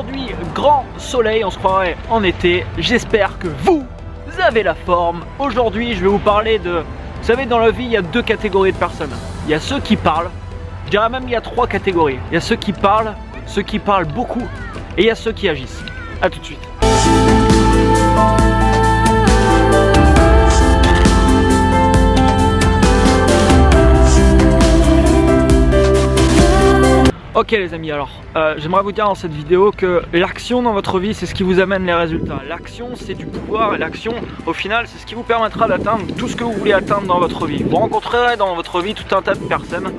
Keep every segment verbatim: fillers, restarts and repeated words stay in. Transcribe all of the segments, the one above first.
aujourd'hui, grand soleil, on se croirait en été. J'espère que vous avez la forme. Aujourd'hui, je vais vous parler de... Vous savez, dans la vie, il y a deux catégories de personnes. Il y a ceux qui parlent. Je dirais même il y a trois catégories. Il y a ceux qui parlent, ceux qui parlent beaucoup, et il y a ceux qui agissent. A tout de suite. Ok les amis, alors euh, j'aimerais vous dire dans cette vidéo que l'action dans votre vie, c'est ce qui vous amène les résultats. L'action, c'est du pouvoir, et l'action au final, c'est ce qui vous permettra d'atteindre tout ce que vous voulez atteindre dans votre vie. Vous rencontrerez dans votre vie tout un tas de personnes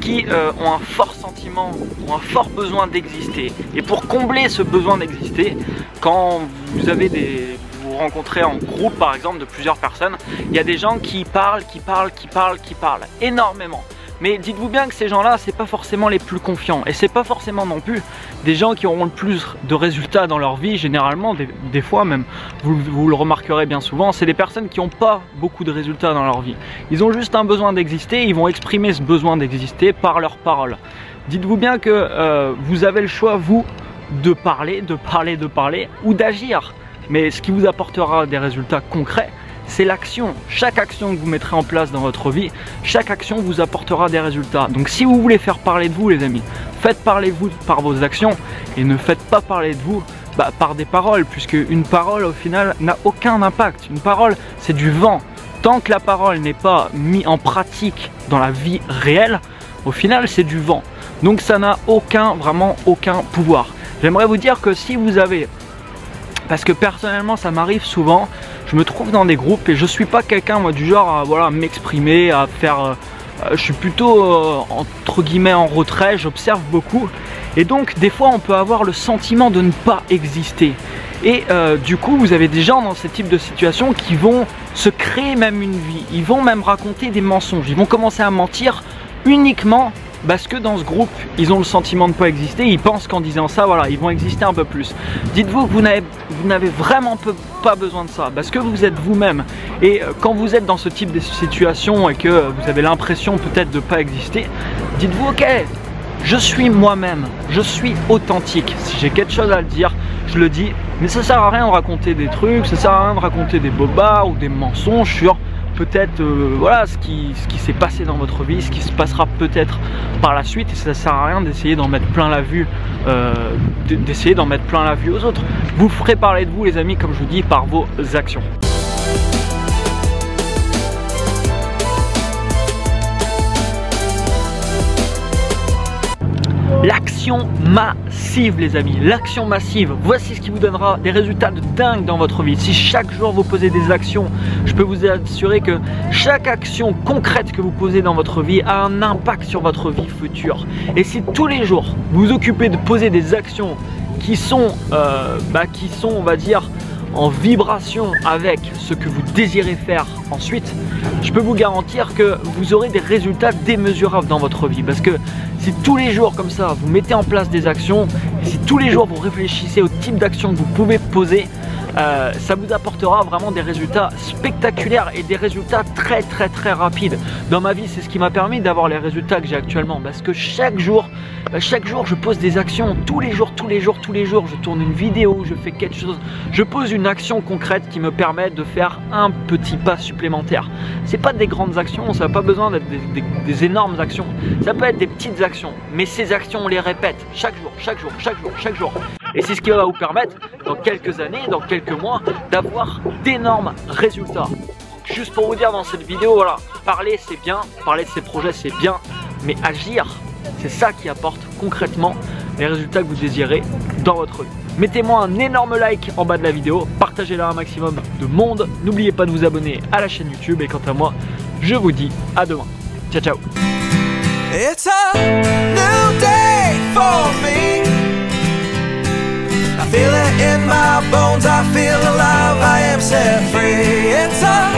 qui euh, ont un fort sentiment, ont un fort besoin d'exister. Et pour combler ce besoin d'exister, quand vous avez des... rencontrer en groupe par exemple de plusieurs personnes, il y a des gens qui parlent, qui parlent, qui parlent, qui parlent énormément. Mais dites-vous bien que ces gens-là, c'est pas forcément les plus confiants et c'est pas forcément non plus des gens qui auront le plus de résultats dans leur vie. Généralement, des, des fois même, vous, vous le remarquerez bien souvent, c'est des personnes qui n'ont pas beaucoup de résultats dans leur vie. Ils ont juste un besoin d'exister, ils vont exprimer ce besoin d'exister par leurs paroles. Dites-vous bien que euh, vous avez le choix, vous, de parler, de parler, de parler ou d'agir. Mais ce qui vous apportera des résultats concrets, c'est l'action. Chaque action que vous mettrez en place dans votre vie, chaque action vous apportera des résultats. Donc si vous voulez faire parler de vous les amis, faites parler de vous par vos actions et ne faites pas parler de vous bah, par des paroles, puisque une parole au final n'a aucun impact. Une parole, c'est du vent. Tant que la parole n'est pas mise en pratique dans la vie réelle, au final c'est du vent. Donc ça n'a aucun, vraiment aucun pouvoir. J'aimerais vous dire que si vous avez... Parce que personnellement ça m'arrive souvent, je me trouve dans des groupes et je suis pas quelqu'un moi du genre à voilà, m'exprimer, à faire... Euh, je suis plutôt euh, entre guillemets en retrait, j'observe beaucoup. Et donc des fois on peut avoir le sentiment de ne pas exister. Et euh, du coup vous avez des gens dans ce type de situation qui vont se créer même une vie. Ils vont même raconter des mensonges, ils vont commencer à mentir uniquement parce que dans ce groupe, ils ont le sentiment de ne pas exister, ils pensent qu'en disant ça, voilà, ils vont exister un peu plus. Dites-vous que vous n'avez vraiment peu, pas besoin de ça, parce que vous êtes vous-même. Et quand vous êtes dans ce type de situation et que vous avez l'impression peut-être de ne pas exister, dites-vous, ok, je suis moi-même, je suis authentique. Si j'ai quelque chose à le dire, je le dis, mais ça sert à rien de raconter des trucs, ça sert à rien de raconter des bobards ou des mensonges sur... peut-être euh, voilà ce qui, ce qui s'est passé dans votre vie, ce qui se passera peut-être par la suite, et ça sert à rien d'essayer d'en mettre plein la vue euh, d'essayer d'en mettre plein la vue aux autres. Vous ferez parler de vous les amis, comme je vous dis, par vos actions. L'action massive les amis, l'action massive, voici ce qui vous donnera des résultats de dingue dans votre vie. Si chaque jour vous posez des actions, je peux vous assurer que chaque action concrète que vous posez dans votre vie a un impact sur votre vie future. Et si tous les jours vous vous occupez de poser des actions qui sont, euh, bah, qui sont on va dire, en vibration avec ce que vous désirez faire ensuite, je peux vous garantir que vous aurez des résultats démesurables dans votre vie. Parce que si tous les jours comme ça vous mettez en place des actions, et si tous les jours vous réfléchissez au type d'action que vous pouvez poser, euh, ça vous apportera vraiment des résultats spectaculaires et des résultats très très très rapides. Dans ma vie, c'est ce qui m'a permis d'avoir les résultats que j'ai actuellement, parce que chaque jour bah, chaque jour je pose des actions, tous les jours, tous les jours, tous les jours, je tourne une vidéo, je fais quelque chose, je pose une action concrète qui me permet de faire un petit pas supplémentaire. C'est pas des grandes actions, ça n'a pas besoin d'être des, des, des énormes actions, ça peut être des petites actions, mais ces actions on les répète chaque jour, chaque jour, chaque jour, chaque jour. Et c'est ce qui va vous permettre dans quelques années, dans quelques mois, d'avoir d'énormes résultats. Donc, juste pour vous dire dans cette vidéo, voilà, parler c'est bien, parler de ses projets c'est bien, mais agir, c'est ça qui apporte concrètement les résultats que vous désirez dans votre vie. Mettez-moi un énorme like en bas de la vidéo, partagez-la un maximum de monde, n'oubliez pas de vous abonner à la chaîne YouTube et quant à moi, je vous dis à demain. Ciao ciao. It's a new day for me. I feel it in my bones, I feel alive, I am set free. It's a